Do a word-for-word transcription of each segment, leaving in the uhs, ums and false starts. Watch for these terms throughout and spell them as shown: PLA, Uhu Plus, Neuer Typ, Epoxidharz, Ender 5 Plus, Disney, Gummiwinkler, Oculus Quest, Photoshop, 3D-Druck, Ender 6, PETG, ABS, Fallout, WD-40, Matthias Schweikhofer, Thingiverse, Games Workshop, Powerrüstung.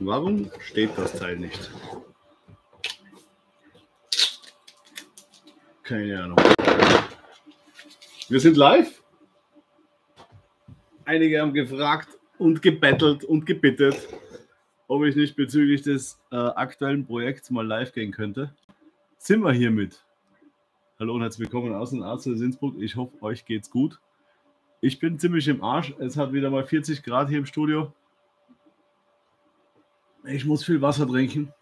Warum steht das Teil nicht? Keine Ahnung. Wir sind live. Einige haben gefragt und gebettelt und gebittet, ob ich nicht bezüglich des äh, aktuellen Projekts mal live gehen könnte. Sind wir hiermit. Hallo und herzlich willkommen aus dem Arzt aus Innsbruck. Ich hoffe, euch geht's gut. Ich bin ziemlich im Arsch. Es hat wieder mal vierzig Grad hier im Studio. Ich muss viel Wasser trinken.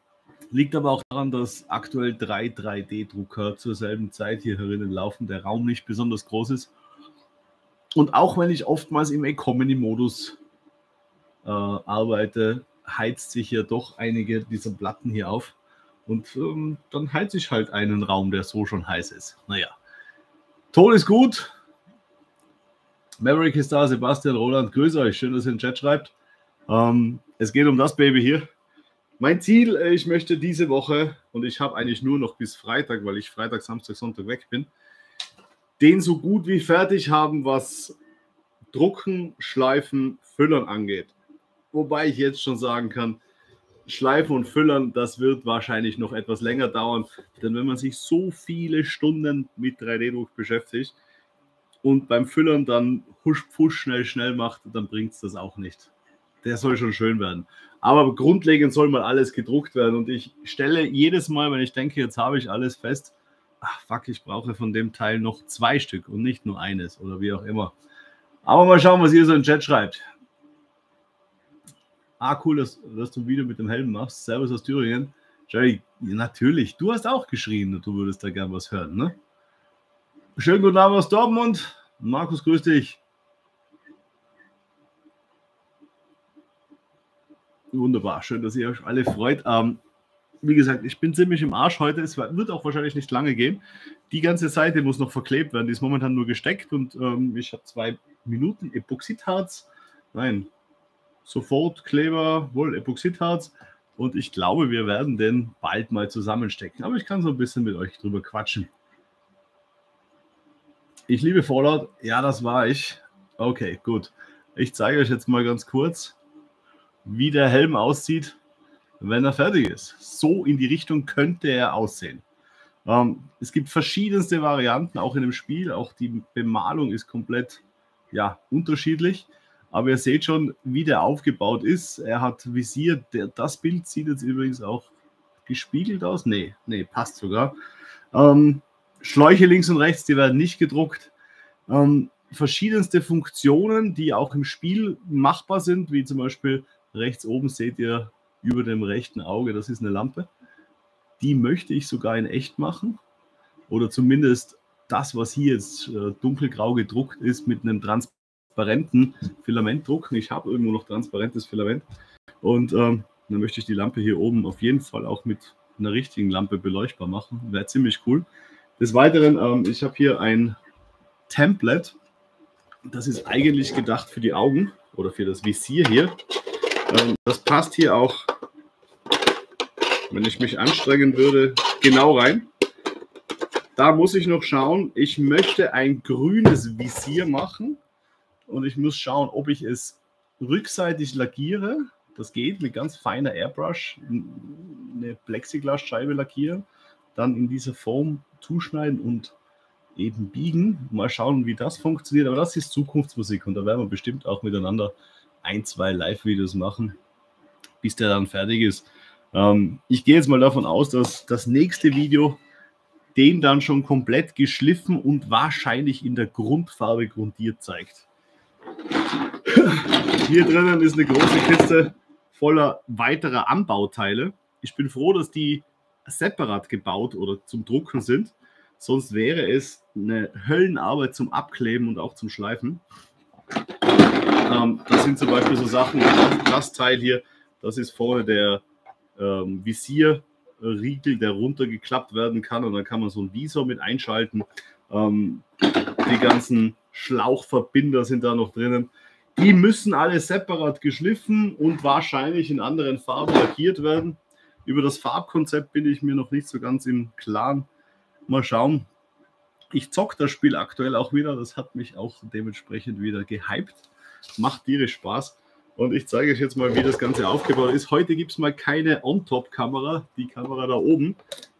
Liegt aber auch daran, dass aktuell drei drei D Drucker zur selben Zeit hier herinnen laufen. Der Raum nicht besonders groß ist. Und auch wenn ich oftmals im Economy-Modus äh, arbeite, heizt sich ja doch einige dieser Platten hier auf. Und ähm, dann heize ich halt einen Raum, der so schon heiß ist. Naja, Ton ist gut. Maverick ist da, Sebastian, Roland, grüße euch. Schön, dass ihr in den Chat schreibt. Ähm, es geht um das Baby hier. Mein Ziel, ich möchte diese Woche, und ich habe eigentlich nur noch bis Freitag, weil ich Freitag, Samstag, Sonntag weg bin, den so gut wie fertig haben, was Drucken, Schleifen, Füllern angeht. Wobei ich jetzt schon sagen kann, Schleifen und Füllern, das wird wahrscheinlich noch etwas länger dauern, denn wenn man sich so viele Stunden mit drei D Druck beschäftigt und beim Füllern dann husch, pfusch, schnell, schnell macht, dann bringt es das auch nicht. Der soll schon schön werden. Aber grundlegend soll mal alles gedruckt werden und ich stelle jedes Mal, wenn ich denke, jetzt habe ich alles fest, ach fuck, ich brauche von dem Teil noch zwei Stück und nicht nur eines oder wie auch immer. Aber mal schauen, was ihr so im Chat schreibt. Ah, cool, dass, dass du wieder mit dem Helm machst. Servus aus Thüringen. Jerry, natürlich. Du hast auch geschrien und du würdest da gern was hören, ne? Schönen guten Abend aus Dortmund. Markus, grüß dich. Wunderbar. Schön, dass ihr euch alle freut. Ähm, wie gesagt, ich bin ziemlich im Arsch heute. Es wird auch wahrscheinlich nicht lange gehen. Die ganze Seite muss noch verklebt werden. Die ist momentan nur gesteckt und ähm, ich habe zwei Minuten Epoxidharz. Nein, Sofort, Kleber, wohl Epoxidharz und ich glaube, wir werden den bald mal zusammenstecken. Aber ich kann so ein bisschen mit euch drüber quatschen. Ich liebe Fallout. Ja, das war ich. Okay, gut. Ich zeige euch jetzt mal ganz kurz, wie der Helm aussieht, wenn er fertig ist. So in die Richtung könnte er aussehen. Ähm, es gibt verschiedenste Varianten, auch in dem Spiel. Auch die Bemalung ist komplett ja, unterschiedlich. Aber ihr seht schon, wie der aufgebaut ist. Er hat Visier. Das Bild sieht jetzt übrigens auch gespiegelt aus. Nee, nee, passt sogar. Ähm, Schläuche links und rechts, die werden nicht gedruckt. Ähm, verschiedenste Funktionen, die auch im Spiel machbar sind, wie zum Beispiel rechts oben seht ihr über dem rechten Auge, das ist eine Lampe. Die möchte ich sogar in echt machen. Oder zumindest das, was hier jetzt äh, dunkelgrau gedruckt ist, mit einem Transparenten. transparenten Filament drucken. Ich habe irgendwo noch transparentes Filament und ähm, dann möchte ich die Lampe hier oben auf jeden Fall auch mit einer richtigen Lampe beleuchtbar machen. Wäre ziemlich cool. Des Weiteren, ähm, ich habe hier ein Template. Das ist eigentlich gedacht für die Augen oder für das Visier hier. Ähm, das passt hier auch, wenn ich mich anstrengen würde, genau rein. Da muss ich noch schauen. Ich möchte ein grünes Visier machen. Und ich muss schauen, ob ich es rückseitig lackiere. Das geht mit ganz feiner Airbrush. Eine Plexiglasscheibe lackieren, dann in dieser Form zuschneiden und eben biegen. Mal schauen, wie das funktioniert. Aber das ist Zukunftsmusik und da werden wir bestimmt auch miteinander ein, zwei Live-Videos machen, bis der dann fertig ist. Ähm, ich gehe jetzt mal davon aus, dass das nächste Video den dann schon komplett geschliffen und wahrscheinlich in der Grundfarbe grundiert zeigt. Hier drinnen ist eine große Kiste voller weiterer Anbauteile. Ich bin froh, dass die separat gebaut oder zum Drucken sind. Sonst wäre es eine Höllenarbeit zum Abkleben und auch zum Schleifen. Ähm, das sind zum Beispiel so Sachen, das Teil hier, das ist vorne der ähm, Visierriegel, der runtergeklappt werden kann. Und dann kann man so einen Visor mit einschalten. Ähm, die ganzen Schlauchverbinder sind da noch drinnen. Die müssen alle separat geschliffen und wahrscheinlich in anderen Farben lackiert werden. Über das Farbkonzept bin ich mir noch nicht so ganz im Klaren. Mal schauen. Ich zocke das Spiel aktuell auch wieder. Das hat mich auch dementsprechend wieder gehypt. Macht tierisch Spaß. Und ich zeige euch jetzt mal, wie das Ganze aufgebaut ist. Heute gibt es mal keine On-Top-Kamera. Die Kamera da oben,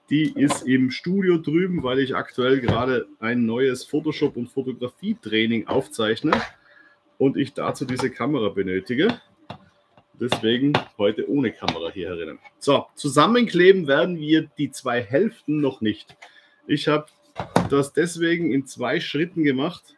die ist im Studio drüben, weil ich aktuell gerade ein neues Photoshop- und Fotografie-Training aufzeichne und ich dazu diese Kamera benötige. Deswegen heute ohne Kamera hier herinnen. So, zusammenkleben werden wir die zwei Hälften noch nicht. Ich habe das deswegen in zwei Schritten gemacht.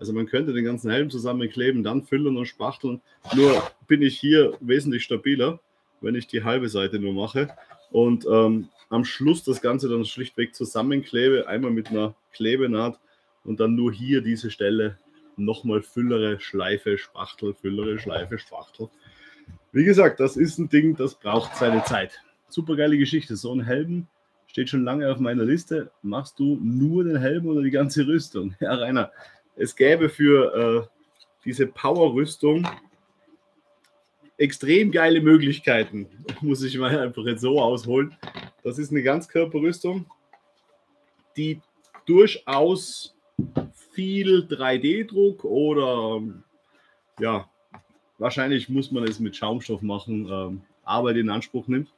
Also man könnte den ganzen Helm zusammenkleben, dann füllen und spachteln. Nur bin ich hier wesentlich stabiler, wenn ich die halbe Seite nur mache. Und ähm, am Schluss das Ganze dann schlichtweg zusammenklebe, einmal mit einer Klebenaht und dann nur hier diese Stelle nochmal füllere, Schleife, Spachtel, füllere, Schleife, Spachtel. Wie gesagt, das ist ein Ding, das braucht seine Zeit. Super geile Geschichte. So ein Helm steht schon lange auf meiner Liste. Machst du nur den Helm oder die ganze Rüstung? Ja, Rainer. Es gäbe für äh, diese Power-Rüstung extrem geile Möglichkeiten. Muss ich mal einfach jetzt so ausholen. Das ist eine Ganzkörperrüstung, die durchaus viel drei D Druck oder ja, wahrscheinlich muss man es mit Schaumstoff machen, ähm, Arbeit in Anspruch nimmt.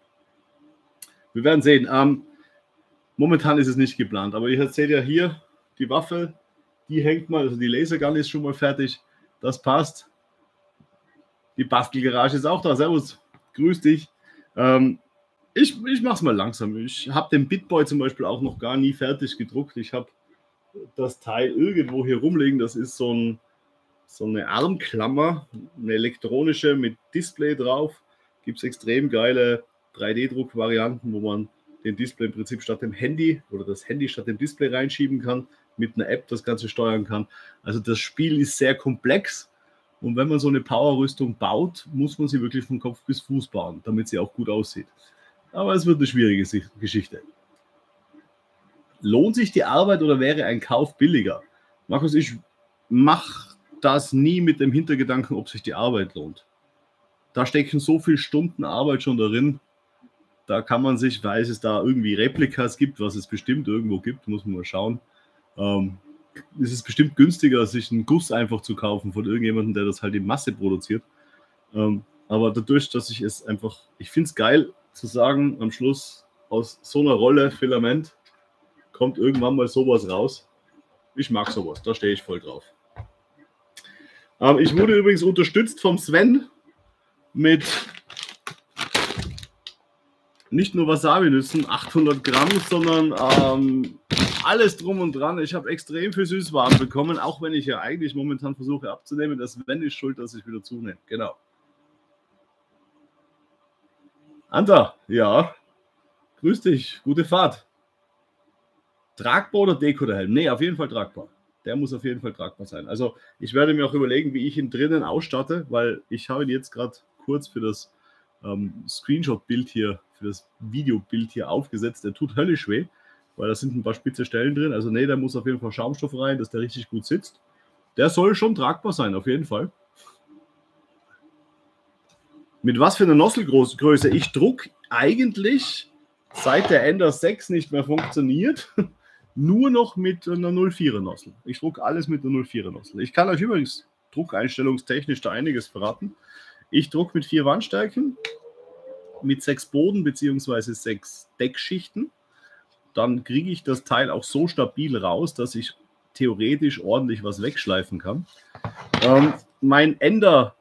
Wir werden sehen. Ähm, momentan ist es nicht geplant, aber ihr seht ja hier die Waffe. Die hängt mal, also die Lasergun ist schon mal fertig. Das passt. Die Bastelgarage ist auch da. Servus, grüß dich. Ähm, ich ich mache es mal langsam. Ich habe den Bitboy zum Beispiel auch noch gar nie fertig gedruckt. Ich habe das Teil irgendwo hier rumliegen. Das ist so, ein, so eine Armklammer, eine elektronische mit Display drauf. Gibt es extrem geile drei D Druck Varianten, wo man den Display im Prinzip statt dem Handy oder das Handy statt dem Display reinschieben kann, mit einer App das Ganze steuern kann. Also das Spiel ist sehr komplex und wenn man so eine Power-Rüstung baut, muss man sie wirklich von Kopf bis Fuß bauen, damit sie auch gut aussieht. Aber es wird eine schwierige Geschichte. Lohnt sich die Arbeit oder wäre ein Kauf billiger? Markus, ich mache das nie mit dem Hintergedanken, ob sich die Arbeit lohnt. Da stecken so viele Stunden Arbeit schon darin, da kann man sich, weil es da irgendwie Replikas gibt, was es bestimmt irgendwo gibt, muss man mal schauen. Ähm, es ist bestimmt günstiger, sich einen Guss einfach zu kaufen von irgendjemandem, der das halt in Masse produziert. Ähm, aber dadurch, dass ich es einfach, ich finde es geil zu sagen, am Schluss aus so einer Rolle Filament kommt irgendwann mal sowas raus. Ich mag sowas, da stehe ich voll drauf. Ähm, ich wurde übrigens unterstützt vom Sven mit nicht nur Wasabi-Nüssen, achthundert Gramm, sondern ähm, alles drum und dran. Ich habe extrem viel Süßwaren bekommen, auch wenn ich ja eigentlich momentan versuche abzunehmen. Das Sven ist schuld, dass ich wieder zunehme. Genau. Anta, ja. Grüß dich. Gute Fahrt. Tragbar oder Deko der Helm? Ne, auf jeden Fall tragbar. Der muss auf jeden Fall tragbar sein. Also ich werde mir auch überlegen, wie ich ihn drinnen ausstatte, weil ich habe ihn jetzt gerade kurz für das ähm, Screenshot-Bild hier, für das Videobild hier aufgesetzt. Der tut höllisch weh, weil da sind ein paar spitze Stellen drin. Also nee, da muss auf jeden Fall Schaumstoff rein, dass der richtig gut sitzt. Der soll schon tragbar sein, auf jeden Fall. Mit was für einer Nosselgröße? Ich druck eigentlich, seit der Ender sechs nicht mehr funktioniert, nur noch mit einer null vierer Nossel. Ich druck alles mit einer null vierer Nossel. Ich kann euch übrigens druckeinstellungstechnisch da einiges verraten. Ich druck mit vier Wandstärken, mit sechs Boden bzw. sechs Deckschichten. Dann kriege ich das Teil auch so stabil raus, dass ich theoretisch ordentlich was wegschleifen kann. Ähm, mein Ender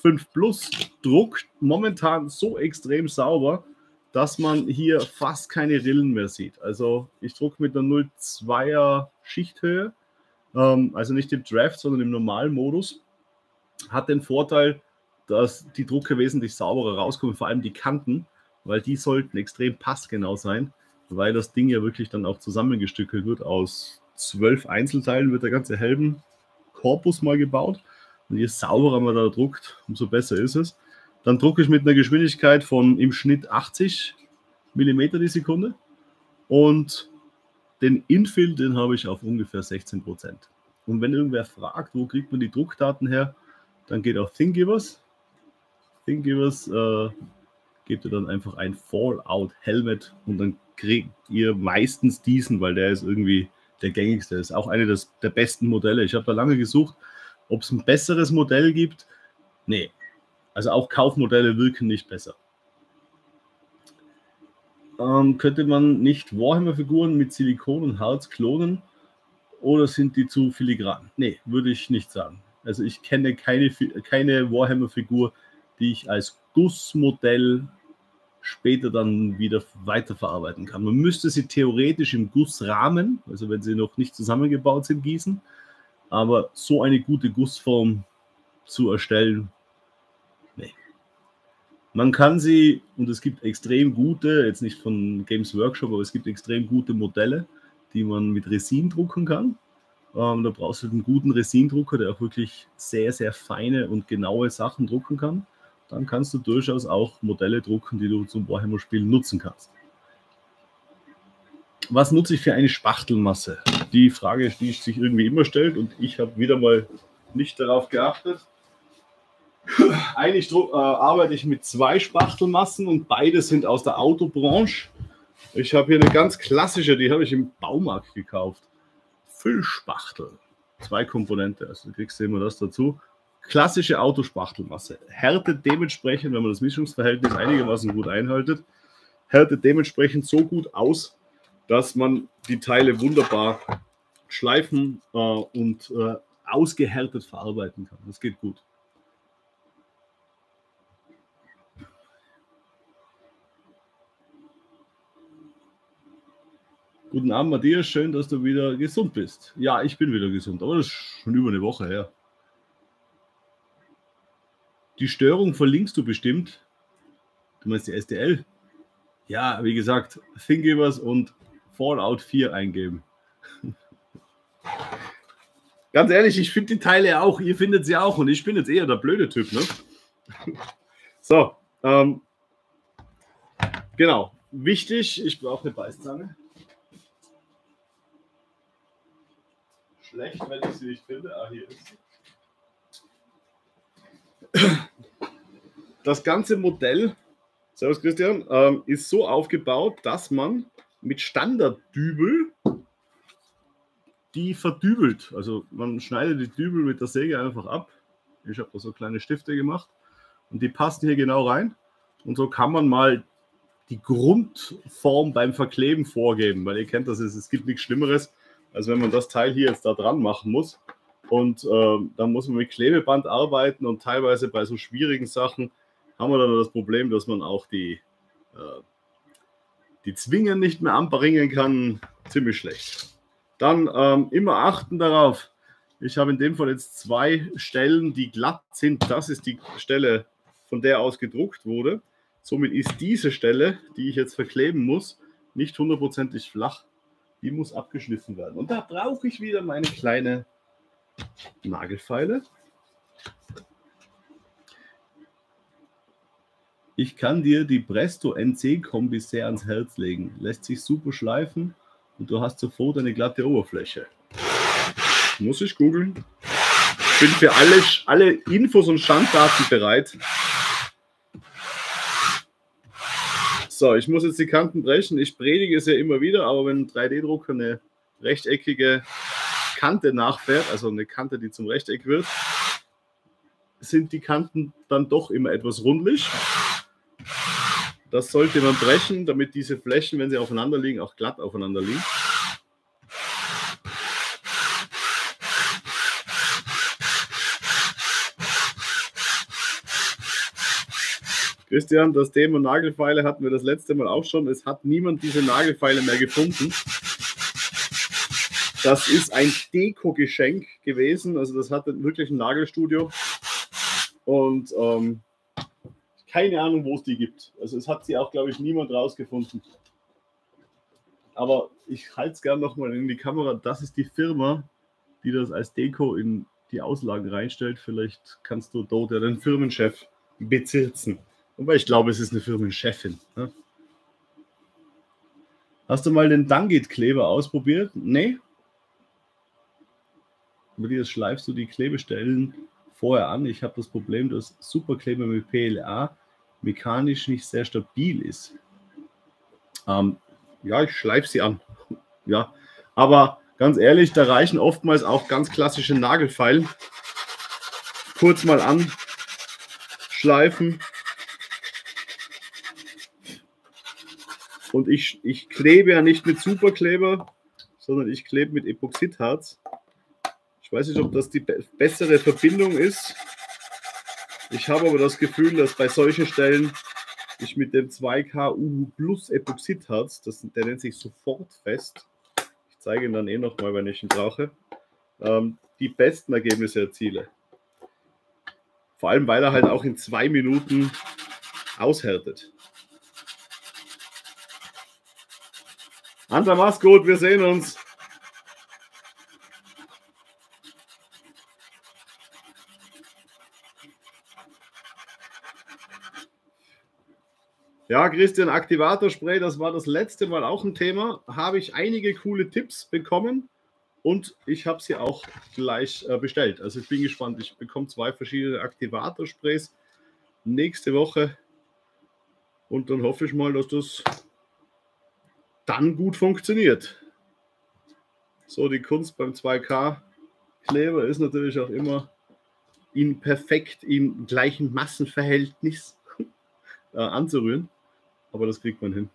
fünf Plus druckt momentan so extrem sauber, dass man hier fast keine Rillen mehr sieht. Also ich drucke mit einer null Komma zweier Schichthöhe, ähm, also nicht im Draft, sondern im normalen Modus. Hat den Vorteil, dass die Drucke wesentlich sauberer rauskommen, vor allem die Kanten, weil die sollten extrem passgenau sein. Weil das Ding ja wirklich dann auch zusammengestückelt wird. Aus zwölf Einzelteilen wird der ganze Helmkorpus mal gebaut. Und je sauberer man da druckt, umso besser ist es. Dann drucke ich mit einer Geschwindigkeit von im Schnitt achtzig Millimeter die Sekunde. Und den Infill, den habe ich auf ungefähr sechzehn Prozent. Und wenn irgendwer fragt, wo kriegt man die Druckdaten her, dann geht auf Thingiverse. Thingiverse äh, gebt ihr dann einfach ein Fallout Helmet und dann kriegt ihr meistens diesen, weil der ist irgendwie der gängigste. Ist auch eine des, der besten Modelle. Ich habe da lange gesucht, ob es ein besseres Modell gibt. Nee, Also auch Kaufmodelle wirken nicht besser. Ähm, könnte man nicht Warhammer-Figuren mit Silikon und Harz klonen oder sind die zu filigran? Nee, würde ich nicht sagen. Also ich kenne keine, keine Warhammer-Figur, die ich als Gussmodell später dann wieder weiterverarbeiten kann. Man müsste sie theoretisch im Gussrahmen, also wenn sie noch nicht zusammengebaut sind, gießen. Aber so eine gute Gussform zu erstellen, nee. Man kann sie, und es gibt extrem gute, jetzt nicht von Games Workshop, aber es gibt extrem gute Modelle, die man mit Resin drucken kann. Ähm, da brauchst du einen guten Resindrucker, der auch wirklich sehr, sehr feine und genaue Sachen drucken kann. Dann kannst du durchaus auch Modelle drucken, die du zum Warhammer-Spiel nutzen kannst. Was nutze ich für eine Spachtelmasse? Die Frage, die sich irgendwie immer stellt, und ich habe wieder mal nicht darauf geachtet. Eigentlich äh, arbeite ich mit zwei Spachtelmassen und beide sind aus der Autobranche. Ich habe hier eine ganz klassische, die habe ich im Baumarkt gekauft. Füllspachtel. Zwei Komponente, also kriegst du immer das dazu. Klassische Autospachtelmasse. Härte dementsprechend, wenn man das Mischungsverhältnis einigermaßen gut einhaltet, härte dementsprechend so gut aus, dass man die Teile wunderbar schleifen äh, und äh, ausgehärtet verarbeiten kann. Das geht gut. Guten Abend, Matthias. Schön, dass du wieder gesund bist. Ja, ich bin wieder gesund, aber das ist schon über eine Woche her. Die Störung verlinkst du bestimmt. Du meinst die S D L? Ja, wie gesagt, Thingiverse und Fallout vier eingeben. Ganz ehrlich, ich finde die Teile auch. Ihr findet sie auch. Und ich bin jetzt eher der blöde Typ, ne? So, ähm, genau. Wichtig, ich brauche eine Beißzange. Schlecht, wenn ich sie nicht finde. Ah, hier ist sie. Das ganze Modell, servus Christian, ähm, ist so aufgebaut, dass man mit Standarddübel die verdübelt. Also man schneidet die Dübel mit der Säge einfach ab. Ich habe da so kleine Stifte gemacht und die passen hier genau rein. Und so kann man mal die Grundform beim Verkleben vorgeben, weil ihr kennt das, es gibt nichts Schlimmeres, als wenn man das Teil hier jetzt da dran machen muss. Und äh, dann muss man mit Klebeband arbeiten und teilweise bei so schwierigen Sachen haben wir dann das Problem, dass man auch die, äh, die Zwingen nicht mehr anbringen kann. Ziemlich schlecht. Dann ähm, immer achten darauf. Ich habe in dem Fall jetzt zwei Stellen, die glatt sind. Das ist die Stelle, von der aus gedruckt wurde. Somit ist diese Stelle, die ich jetzt verkleben muss, nicht hundertprozentig flach. Die muss abgeschliffen werden. Und da brauche ich wieder meine kleine Nagelfeile. Ich kann dir die Presto N C-Kombi sehr ans Herz legen. Lässt sich super schleifen und du hast sofort eine glatte Oberfläche. Muss ich googeln. Ich bin für alle, alle Infos und Schanddaten bereit. So, ich muss jetzt die Kanten brechen. Ich predige es ja immer wieder, aber wenn ein drei D-Drucker eine rechteckige Kante nachfährt, also eine Kante, die zum Rechteck wird, sind die Kanten dann doch immer etwas rundlich. Das sollte man brechen, damit diese Flächen, wenn sie aufeinander liegen, auch glatt aufeinander liegen. Christian, das Thema Nagelfeile hatten wir das letzte Mal auch schon. Es hat niemand diese Nagelfeile mehr gefunden. Das ist ein Deko-Geschenk gewesen, also das hatte wirklich ein Nagelstudio und ähm, keine Ahnung, wo es die gibt. Also es hat sie auch, glaube ich, niemand rausgefunden. Aber ich halte es gerne nochmal in die Kamera. Das ist die Firma, die das als Deko in die Auslagen reinstellt. Vielleicht kannst du dort ja den Firmenchef bezirzen. Aber ich glaube, es ist eine Firmenchefin, ne? Hast du mal den Dangit-Kleber ausprobiert? Nee. Mit dir schleifst du die Klebestellen vorher an. Ich habe das Problem, dass Superkleber mit P L A mechanisch nicht sehr stabil ist. Ähm, ja, ich schleife sie an. Ja, aber ganz ehrlich, da reichen oftmals auch ganz klassische Nagelfeilen. Kurz mal an, Schleifen. Und ich, ich klebe ja nicht mit Superkleber, sondern ich klebe mit Epoxidharz. Ich weiß nicht, ob das die be- bessere Verbindung ist. Ich habe aber das Gefühl, dass bei solchen Stellen ich mit dem zwei K Uhu Plus Epoxidharz, das, der nennt sich sofort fest, ich zeige ihn dann eh nochmal, wenn ich ihn brauche, ähm, die besten Ergebnisse erziele. Vor allem, weil er halt auch in zwei Minuten aushärtet. Andra, mach's gut, wir sehen uns. Ja, Christian, Aktivatorspray, das war das letzte Mal auch ein Thema. Habe ich einige coole Tipps bekommen und ich habe sie auch gleich äh, bestellt. Also ich bin gespannt, ich bekomme zwei verschiedene Aktivatorsprays nächste Woche und dann hoffe ich mal, dass das dann gut funktioniert. So, die Kunst beim zwei K Kleber ist natürlich auch immer in perfekt im gleichen Massenverhältnis äh, anzurühren. Aber das kriegt man hin.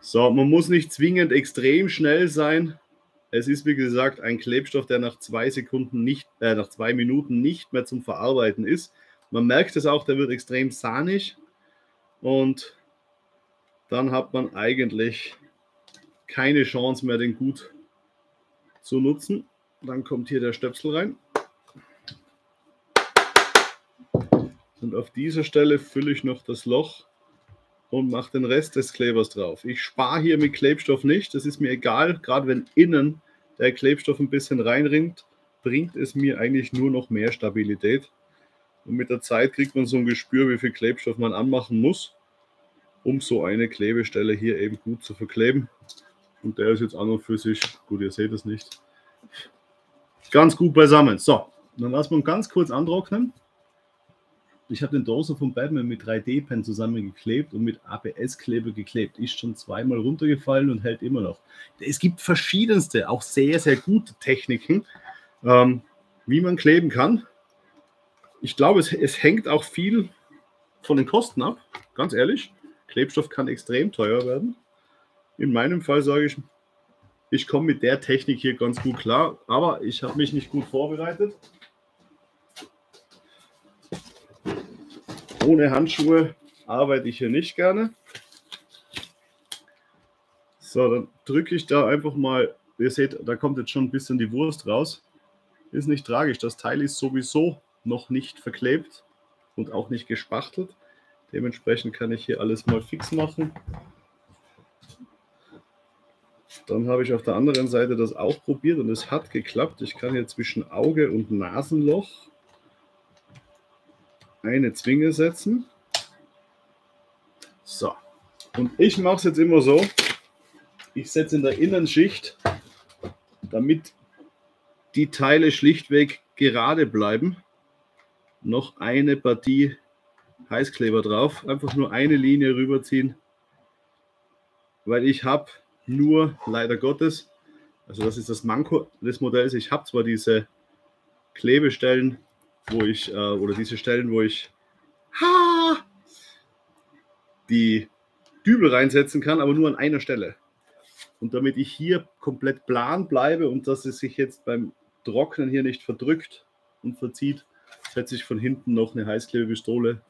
So, man muss nicht zwingend extrem schnell sein. Es ist, wie gesagt, ein Klebstoff, der nach zwei Sekunden nicht, äh, nach zwei Minuten nicht mehr zum Verarbeiten ist. Man merkt es auch, der wird extrem sahnig und dann hat man eigentlich keine Chance mehr, den gut zu nutzen. Dann kommt hier der Stöpsel rein und auf dieser Stelle fülle ich noch das Loch und mache den Rest des Klebers drauf. Ich spare hier mit Klebstoff nicht, das ist mir egal, gerade wenn innen der Klebstoff ein bisschen reinrinnt, bringt es mir eigentlich nur noch mehr Stabilität. Und mit der Zeit kriegt man so ein Gespür, wie viel Klebstoff man anmachen muss, um so eine Klebestelle hier eben gut zu verkleben. Und der ist jetzt an und für sich, gut, ihr seht es nicht, ganz gut beisammen. So, dann lassen wir ihn ganz kurz antrocknen. Ich habe den Dorso von Batman mit drei D Pen zusammengeklebt und mit A B S Kleber geklebt. Ist schon zweimal runtergefallen und hält immer noch. Es gibt verschiedenste, auch sehr, sehr gute Techniken, ähm, wie man kleben kann. Ich glaube, es, es hängt auch viel von den Kosten ab, ganz ehrlich. Klebstoff kann extrem teuer werden. In meinem Fall sage ich, ich komme mit der Technik hier ganz gut klar, aber ich habe mich nicht gut vorbereitet. Ohne Handschuhe arbeite ich hier nicht gerne. So, dann drücke ich da einfach mal, ihr seht, da kommt jetzt schon ein bisschen die Wurst raus. Ist nicht tragisch, das Teil ist sowieso noch nicht verklebt und auch nicht gespachtelt. Dementsprechend kann ich hier alles mal fix machen. Dann habe ich auf der anderen Seite das auch probiert und es hat geklappt. Ich kann hier zwischen Auge und Nasenloch eine Zwinge setzen. So, und ich mache es jetzt immer so, ich setze in der Innenschicht, damit die Teile schlichtweg gerade bleiben, noch eine Partie Heißkleber drauf, einfach nur eine Linie rüberziehen, weil ich habe nur, leider Gottes, also das ist das Manko des Modells, ich habe zwar diese Klebestellen, wo ich, äh, oder diese Stellen, wo ich ha, die Dübel reinsetzen kann, aber nur an einer Stelle. Und damit ich hier komplett plan bleibe und dass es sich jetzt beim Trocknen hier nicht verdrückt und verzieht, setze ich von hinten noch eine Heißklebepistole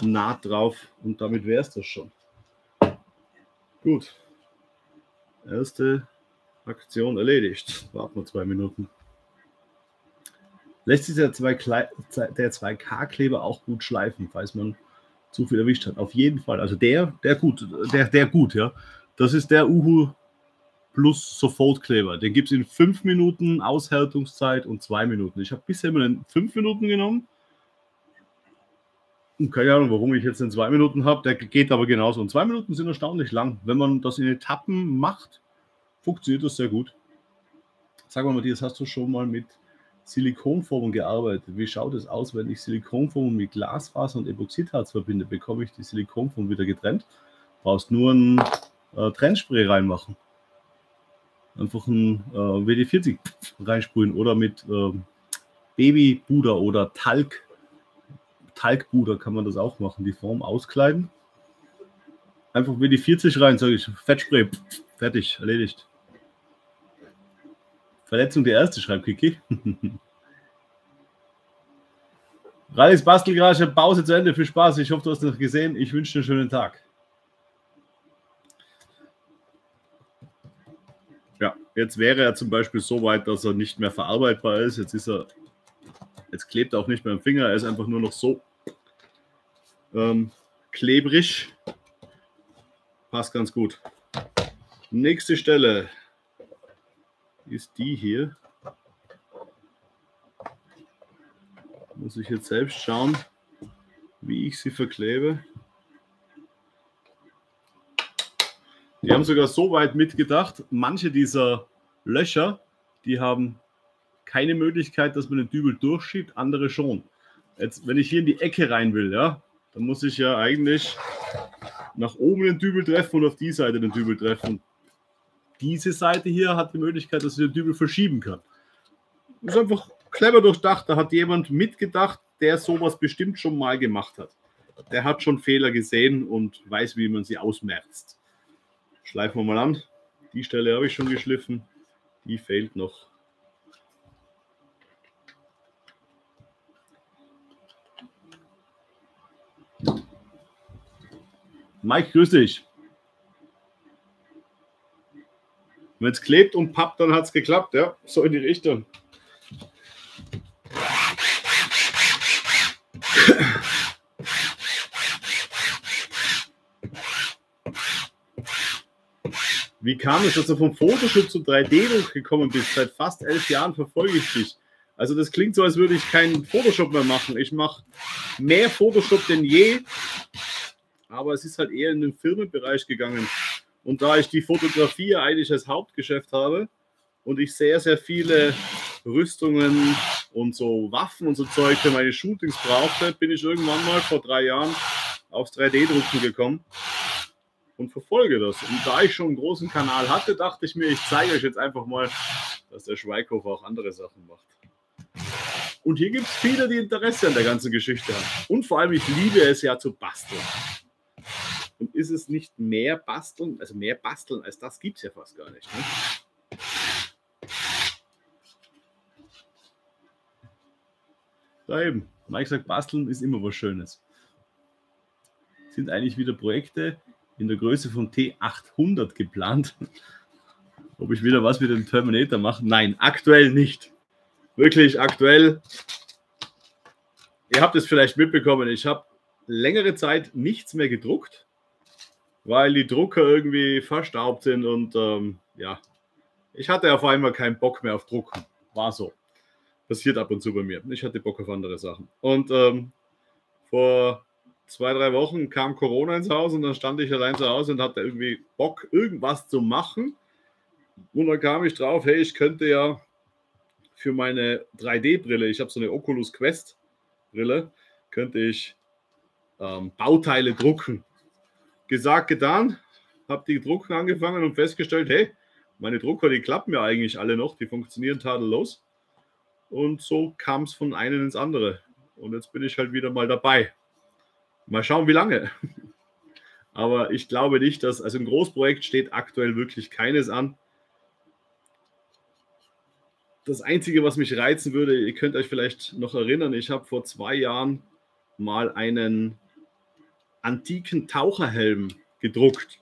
naht drauf und damit wäre es das schon. Gut. Erste Aktion erledigt. Warten wir zwei Minuten. Lässt sich der zwei K Kleber auch gut schleifen, falls man zu viel erwischt hat. Auf jeden Fall. Also der, der gut, der, der gut, ja. Das ist der Uhu Plus Sofortkleber. Den gibt es in fünf Minuten Aushärtungszeit und zwei Minuten. Ich habe bisher immer den fünf Minuten genommen. Und keine Ahnung, warum ich jetzt den zwei Minuten habe. Der geht aber genauso. Und zwei Minuten sind erstaunlich lang. Wenn man das in Etappen macht, funktioniert das sehr gut. Sag mal, Matthias, hast du schon mal mit Silikonformen gearbeitet? Wie schaut es aus, wenn ich Silikonformen mit Glasfaser und Epoxidharz verbinde? Bekomme ich die Silikonformen wieder getrennt? Brauchst nur ein äh, Trennspray reinmachen. einfach ein äh, W D vierzig reinsprühen oder mit äh, Babypuder oder Talg. Talgpuder kann man das auch machen, die Form auskleiden. Einfach W D vierzig rein, sage ich, Fettspray, fertig, erledigt. Verletzung der erste, schreibt Kiki. Rallis Bastelgarage, Pause zu Ende, viel Spaß, ich hoffe, du hast das gesehen, ich wünsche dir einen schönen Tag. Ja, jetzt wäre er zum Beispiel so weit, dass er nicht mehr verarbeitbar ist, jetzt ist er, jetzt klebt er auch nicht mehr am Finger, er ist einfach nur noch so ähm, klebrig. Passt ganz gut. Nächste Stelle ist die hier. Muss ich jetzt selbst schauen, wie ich sie verklebe. Die haben sogar so weit mitgedacht, manche dieser Löcher, die haben keine Möglichkeit, dass man den Dübel durchschiebt, andere schon. Jetzt, wenn ich hier in die Ecke rein will, ja, dann muss ich ja eigentlich nach oben den Dübel treffen und auf die Seite den Dübel treffen. Diese Seite hier hat die Möglichkeit, dass ich den Dübel verschieben kann. Das ist einfach clever durchdacht. Da hat jemand mitgedacht, der sowas bestimmt schon mal gemacht hat. Der hat schon Fehler gesehen und weiß, wie man sie ausmerzt. Schleifen wir mal an. Die Stelle habe ich schon geschliffen. Die fehlt noch. Mike, grüß dich. Wenn es klebt und pappt, dann hat es geklappt, ja, so in die Richtung. Wie kam es, dass du vom Photoshop zum drei D Druck gekommen bist? Seit fast elf Jahren verfolge ich dich. Also das klingt so, als würde ich keinen Photoshop mehr machen. Ich mache mehr Photoshop denn je. Aber es ist halt eher in den Firmenbereich gegangen. Und da ich die Fotografie eigentlich als Hauptgeschäft habe und ich sehr, sehr viele Rüstungen und so Waffen und so Zeug für meine Shootings brauchte, bin ich irgendwann mal vor drei Jahren aufs drei D Drucken gekommen und verfolge das. Und da ich schon einen großen Kanal hatte, dachte ich mir, ich zeige euch jetzt einfach mal, dass der Schweikhofer auch andere Sachen macht. Und hier gibt es viele, die Interesse an der ganzen Geschichte haben. Und vor allem, ich liebe es ja zu basteln. Und ist es nicht mehr basteln, also mehr basteln als das gibt es ja fast gar nicht. Ne? Da eben, Mike sagt, basteln ist immer was Schönes. Sind eigentlich wieder Projekte in der Größe von T achthundert geplant. Ob ich wieder was mit dem Terminator mache? Nein, aktuell nicht. Wirklich aktuell. Ihr habt es vielleicht mitbekommen, ich habe längere Zeit nichts mehr gedruckt, weil die Drucker irgendwie verstaubt sind und ähm, ja, ich hatte auf einmal keinen Bock mehr auf Drucken. War so. Passiert ab und zu bei mir. Ich hatte Bock auf andere Sachen. Und ähm, vor zwei, drei Wochen kam Corona ins Haus und dann stand ich allein zu Hause und hatte irgendwie Bock, irgendwas zu machen. Und dann kam ich drauf, hey, ich könnte ja für meine drei D Brille, ich habe so eine Oculus Quest Brille, könnte ich ähm, Bauteile drucken. Gesagt, getan, habe die Drucken angefangen und festgestellt, hey, meine Drucker, die klappen ja eigentlich alle noch, die funktionieren tadellos. Und so kam es von einem ins andere. Und jetzt bin ich halt wieder mal dabei. Mal schauen, wie lange. Aber ich glaube nicht, dass, also ein Großprojekt steht aktuell wirklich keines an. Das Einzige, was mich reizen würde, ihr könnt euch vielleicht noch erinnern, ich habe vor zwei Jahren mal einen antiken Taucherhelm gedruckt.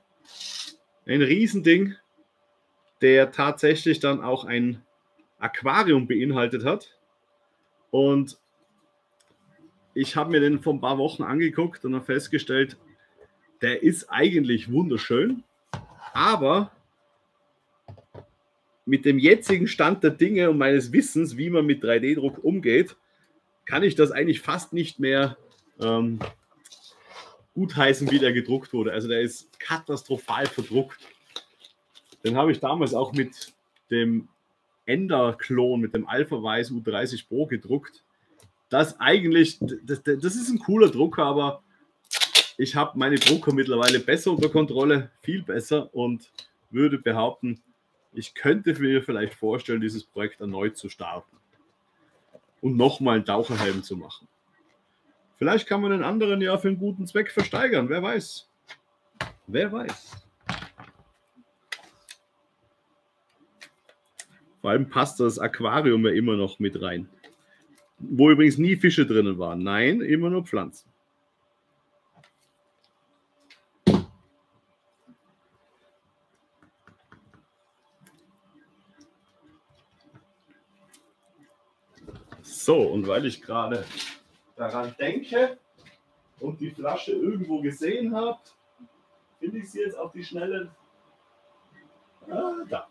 Ein Riesending, der tatsächlich dann auch ein Aquarium beinhaltet hat. Und ich habe mir den vor ein paar Wochen angeguckt und habe festgestellt, der ist eigentlich wunderschön, aber mit dem jetzigen Stand der Dinge und meines Wissens, wie man mit drei D Druck umgeht, kann ich das eigentlich fast nicht mehr ähm, gutheißen, wie der gedruckt wurde. Also der ist katastrophal verdruckt. Den habe ich damals auch mit dem Ender-Klon, mit dem Alpha Weiß U dreißig Pro gedruckt. Das eigentlich, das, das ist ein cooler Drucker, aber ich habe meine Drucker mittlerweile besser unter Kontrolle, viel besser, und würde behaupten, Ich könnte mir vielleicht vorstellen, dieses Projekt erneut zu starten und nochmal einen Taucherhelm zu machen. Vielleicht kann man den anderen ja für einen guten Zweck versteigern, wer weiß. Wer weiß. Vor allem passt das Aquarium ja immer noch mit rein. Wo übrigens nie Fische drinnen waren. Nein, immer nur Pflanzen. So, und weil ich gerade daran denke und die Flasche irgendwo gesehen habe, finde ich sie jetzt auf die Schnelle. Ah, da.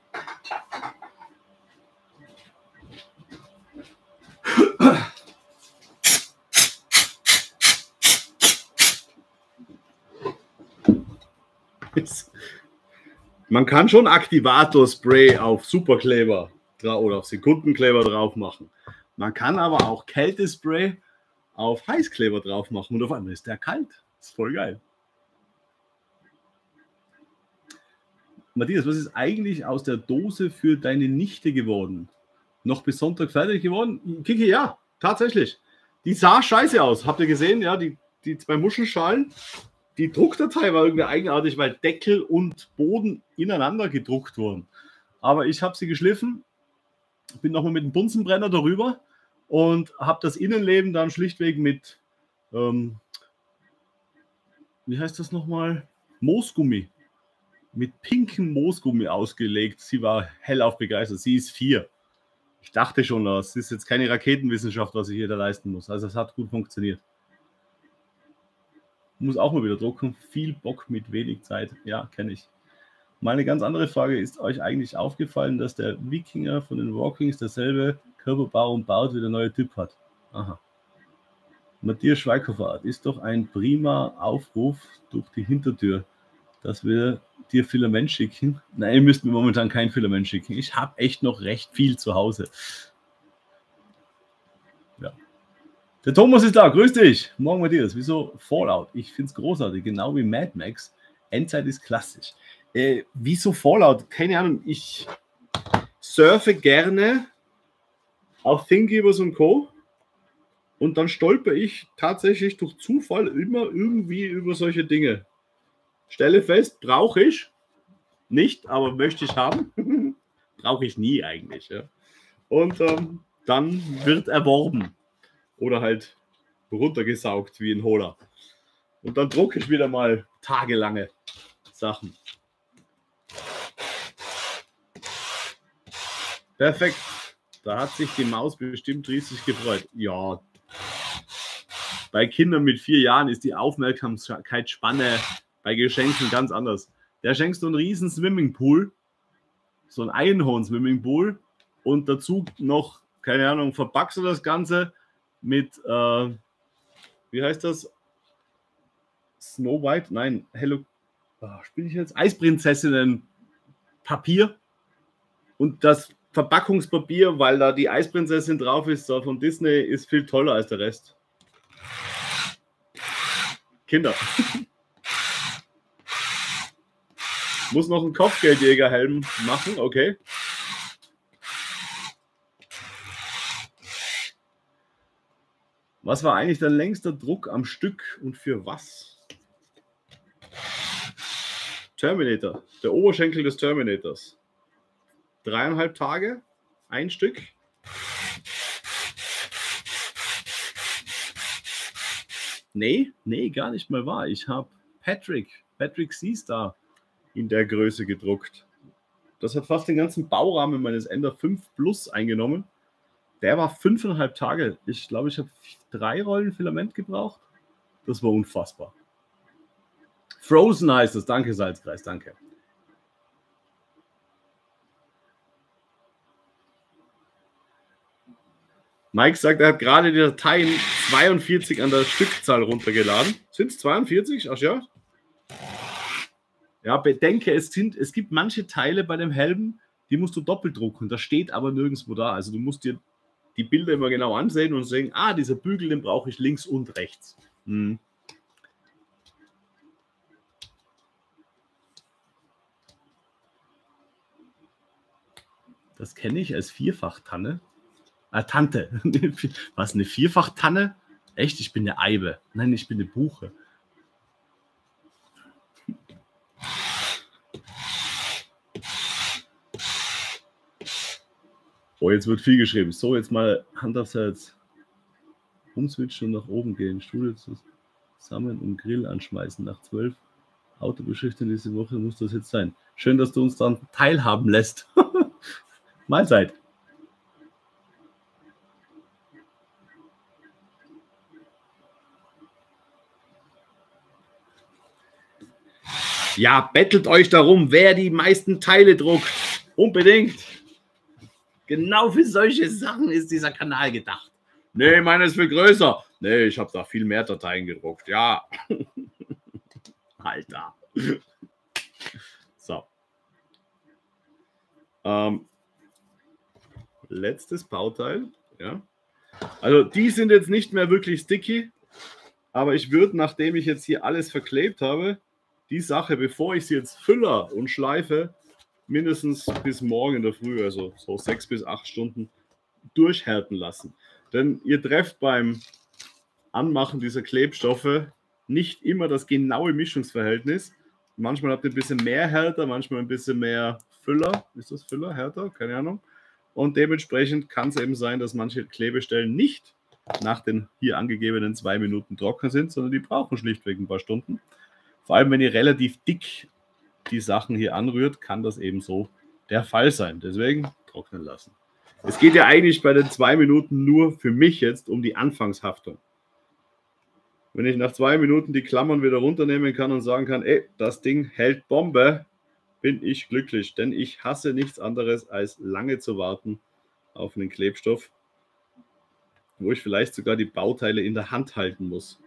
Man kann schon Aktivator-Spray auf Superkleber oder auf Sekundenkleber drauf machen. Man kann aber auch Kältespray auf Heißkleber drauf machen und auf einmal ist der kalt. Das ist voll geil. Matthias, was ist eigentlich aus der Dose für deine Nichte geworden? Noch bis Sonntag fertig geworden? Kiki, ja, tatsächlich. Die sah scheiße aus. Habt ihr gesehen? Ja, die, die zwei Muschelschalen. Die Druckdatei war irgendwie eigenartig, weil Deckel und Boden ineinander gedruckt wurden. Aber ich habe sie geschliffen, bin nochmal mit dem Bunsenbrenner darüber und habe das Innenleben dann schlichtweg mit, ähm, wie heißt das nochmal, Moosgummi, mit pinkem Moosgummi ausgelegt. Sie war hellauf begeistert. Sie ist vier. Ich dachte schon, das ist jetzt keine Raketenwissenschaft, was ich hier da leisten muss. Also es hat gut funktioniert. Muss auch mal wieder drucken. Viel Bock mit wenig Zeit. Ja, kenne ich. Meine ganz andere Frage, ist euch eigentlich aufgefallen, dass der Wikinger von den Walkings derselbe Körperbau und Baut wie der neue Typ hat? Aha. Matthias Schweikhofer, ist doch ein prima Aufruf durch die Hintertür, dass wir dir Filament schicken. Nein, ihr müsst mir momentan kein Filament schicken. Ich habe echt noch recht viel zu Hause. Der Thomas ist da, grüß dich. Morgen Matthias, wieso Fallout? Ich finde es großartig, genau wie Mad Max. Endzeit ist klassisch. Äh, wieso Fallout? Keine Ahnung, ich surfe gerne auf Thingiverse und Co. Und dann stolper ich tatsächlich durch Zufall immer irgendwie über solche Dinge. Stelle fest, brauche ich nicht, aber möchte ich haben. Brauche ich nie eigentlich. Ja. Und ähm, dann wird erworben. Oder halt runtergesaugt wie ein Hola. Und dann drucke ich wieder mal tagelange Sachen. Perfekt. Da hat sich die Maus bestimmt riesig gefreut. Ja. Bei Kindern mit vier Jahren ist die Aufmerksamkeitsspanne bei Geschenken ganz anders. Der schenkst du einen riesen Swimmingpool. So einen Einhorn-Swimmingpool. Und dazu noch, keine Ahnung, verpackst du das Ganze mit, äh, wie heißt das? Snow White? Nein, Hello. Oh, spiele ich jetzt? Eisprinzessinnen Papier. Und das Verpackungspapier, weil da die Eisprinzessin drauf ist, so von Disney, ist viel toller als der Rest. Kinder. Muss noch einen Kopfgeldjägerhelm machen, okay. Was war eigentlich der längste Druck am Stück und für was? Terminator. Der Oberschenkel des Terminators. Dreieinhalb Tage, ein Stück. Nee, nee, gar nicht mal wahr. Ich habe Patrick, Patrick C-Star in der Größe gedruckt. Das hat fast den ganzen Baurahmen meines Ender fünf Plus eingenommen. Der war fünfeinhalb Tage. Ich glaube, ich habe drei Rollen Filament gebraucht. Das war unfassbar. Frozen heißt es. Danke, Salzkreis. Danke. Mike sagt, er hat gerade die Dateien zweiundvierzig an der Stückzahl runtergeladen. Sind es zweiundvierzig? Ach ja. Ja, bedenke, es, sind, es gibt manche Teile bei dem Helm, die musst du doppelt drucken. Das steht aber nirgendwo da. Also du musst dir die Bilder immer genau ansehen und sagen, ah, dieser Bügel, den brauche ich links und rechts. Hm. Das kenne ich als Vierfachtanne. Ah, Tante. Was, eine Vierfachtanne? Echt? Ich bin eine Eibe. Nein, ich bin eine Buche. Oh, jetzt wird viel geschrieben. So, jetzt mal Hand aufs Herz. Umswitchen und nach oben gehen. Studio zusammen und Grill anschmeißen. Nach zwölf. Autobeschichtung diese Woche muss das jetzt sein. Schön, dass du uns daran teilhaben lässt. Mahlzeit. Ja, bettelt euch darum, wer die meisten Teile druckt. Unbedingt. Genau für solche Sachen ist dieser Kanal gedacht. Nee, meine ist viel größer. Nee, ich habe da viel mehr Dateien gedruckt. Ja. Alter. So. Ähm, letztes Bauteil. Ja. Also die sind jetzt nicht mehr wirklich sticky. Aber ich würde, nachdem ich jetzt hier alles verklebt habe, die Sache, bevor ich sie jetzt fülle und schleife, mindestens bis morgen in der Früh, also so sechs bis acht Stunden, durchhärten lassen. Denn ihr trefft beim Anmachen dieser Klebstoffe nicht immer das genaue Mischungsverhältnis. Manchmal habt ihr ein bisschen mehr Härter, manchmal ein bisschen mehr Füller. Ist das Füller, Härter? Keine Ahnung. Und dementsprechend kann es eben sein, dass manche Klebestellen nicht nach den hier angegebenen zwei Minuten trocken sind, sondern die brauchen schlichtweg ein paar Stunden. Vor allem, wenn ihr relativ dick die Sachen hier anrührt, kann das eben so der Fall sein. Deswegen trocknen lassen. Es geht ja eigentlich bei den zwei Minuten nur für mich jetzt um die Anfangshaftung. Wenn ich nach zwei Minuten die Klammern wieder runternehmen kann und sagen kann, ey, das Ding hält Bombe, bin ich glücklich. Denn ich hasse nichts anderes, als lange zu warten auf einen Klebstoff, wo ich vielleicht sogar die Bauteile in der Hand halten muss.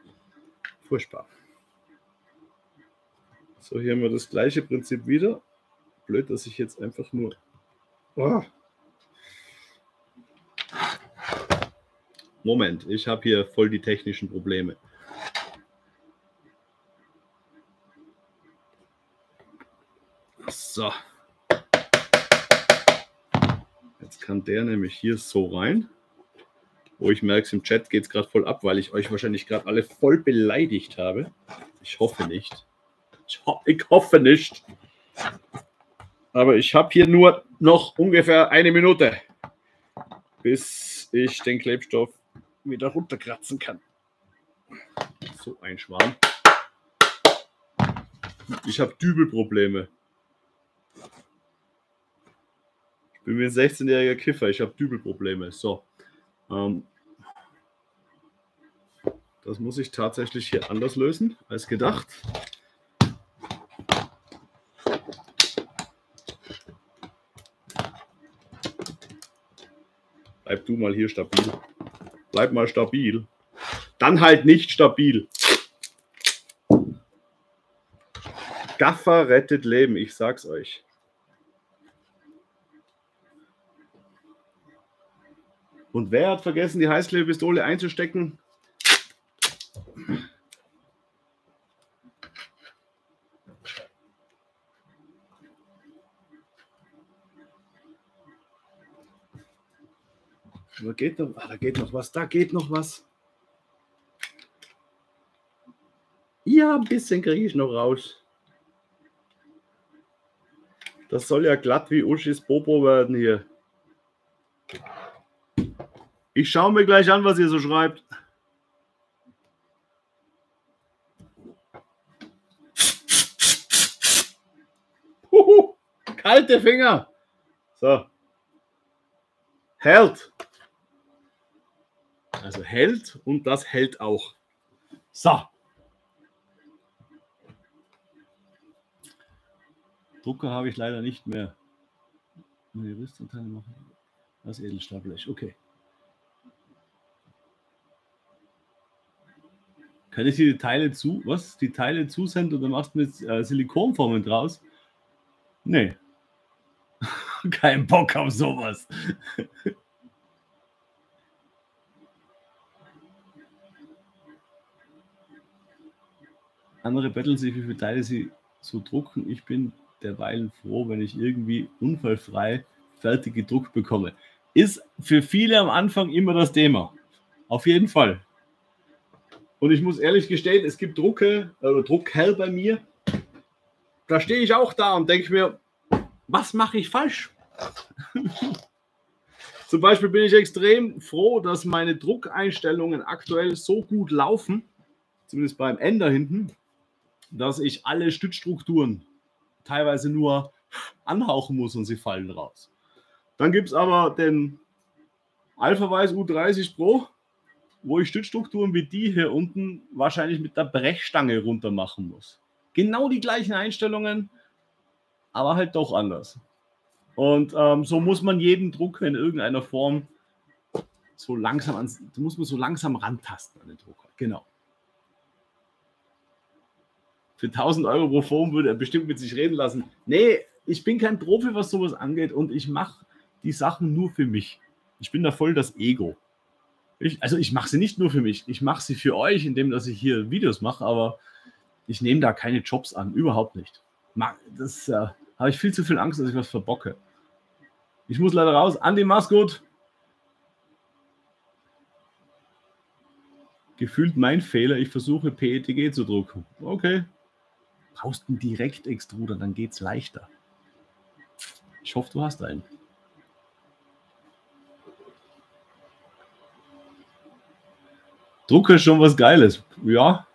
Furchtbar. So, hier haben wir das gleiche Prinzip wieder. Blöd, dass ich jetzt einfach nur... Oh. Moment, ich habe hier voll die technischen Probleme. So. Jetzt kann der nämlich hier so rein. Oh, ich merke es, im Chat geht es gerade voll ab, weil ich euch wahrscheinlich gerade alle voll beleidigt habe. Ich hoffe nicht. Ich hoffe nicht. Aber ich habe hier nur noch ungefähr eine Minute, bis ich den Klebstoff wieder runterkratzen kann. So ein Schwarm. Ich habe Dübelprobleme. Ich bin wie ein sechzehnjähriger Kiffer. Ich habe Dübelprobleme. So. Ähm, das muss ich tatsächlich hier anders lösen als gedacht. Bleib du mal hier stabil. Bleib mal stabil. Dann halt nicht stabil. Gaffer rettet Leben, ich sag's euch. Und wer hat vergessen, die Heißklebepistole einzustecken? Da geht noch, ah, da geht noch was, da geht noch was. Ja, ein bisschen kriege ich noch raus. Das soll ja glatt wie Uschis Popo werden hier. Ich schaue mir gleich an, was ihr so schreibt. Huhu, kalte Finger. So. Hält. Also hält und das hält auch. So. Drucker habe ich leider nicht mehr. Ne, Rüstanteile machen. Das Edelstahlblech, okay. Kann ich dir die Teile zu, was? Die Teile zusenden oder machst du mit äh, Silikonformen draus? Nee. Kein Bock auf sowas. Andere betteln sich, wie viele Teile sie so drucken. Ich bin derweilen froh, wenn ich irgendwie unfallfrei fertig gedruckt bekomme. Ist für viele am Anfang immer das Thema. Auf jeden Fall. Und ich muss ehrlich gestehen, es gibt Drucke oder Druckherr bei mir. Da stehe ich auch da und denke mir, was mache ich falsch? Zum Beispiel bin ich extrem froh, dass meine Druckeinstellungen aktuell so gut laufen, zumindest beim Ender hinten, dass ich alle Stützstrukturen teilweise nur anhauchen muss und sie fallen raus. Dann gibt es aber den Alpha Weiß U dreißig Pro, wo ich Stützstrukturen wie die hier unten wahrscheinlich mit der Brechstange runter machen muss. Genau die gleichen Einstellungen, aber halt doch anders. Und ähm, so muss man jeden Drucker in irgendeiner Form so langsam ans, muss man so langsam rantasten an den Drucker. Genau. Für tausend Euro pro Form würde er bestimmt mit sich reden lassen. Nee, ich bin kein Profi, was sowas angeht, und ich mache die Sachen nur für mich. Ich bin da voll das Ego. Ich, also ich mache sie nicht nur für mich. Ich mache sie für euch, indem dass ich hier Videos mache, aber ich nehme da keine Jobs an. Überhaupt nicht. Das äh, habe ich viel zu viel Angst, dass ich was verbocke. Ich muss leider raus. Andi, mach's gut. Gefühlt mein Fehler. Ich versuche P E T G zu drucken. Okay. Brauchst einen Direktextruder, dann geht's leichter. Ich hoffe, du hast einen. Drucker ist schon was Geiles. Ja.